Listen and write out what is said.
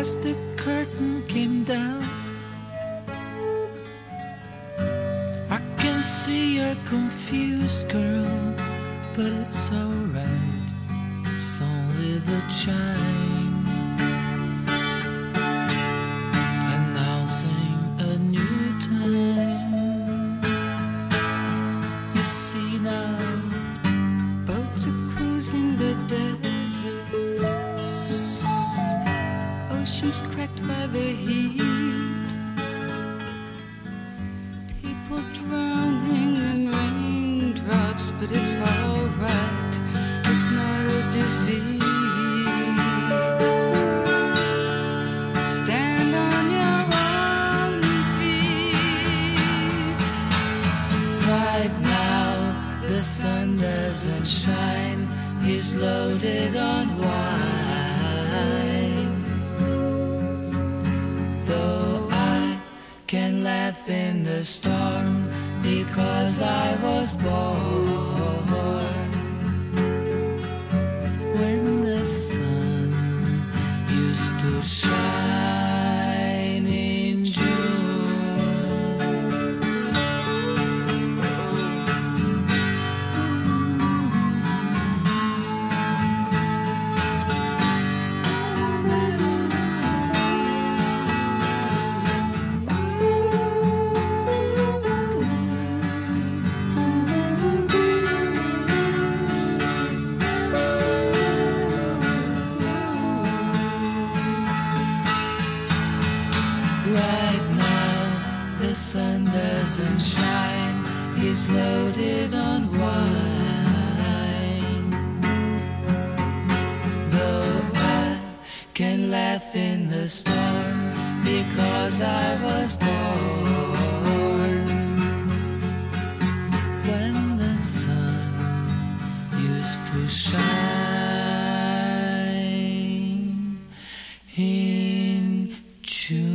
as the curtain came down, I can see you're a confused girl, but it's alright, it's only the chime. Announcing a new time. You see now, boats are cruising the desert, oceans cracked by the heat, people drowning in raindrops, but it's alright, it's not a defeat. Stand on your own feet. Right now the sun doesn't shine, he's loaded on wine. In the storm, because I was born when the sun used to shine in June. The sun doesn't shine, he's loaded on wine. Though I can laugh in the storm, because I was born when the sun used to shine in June.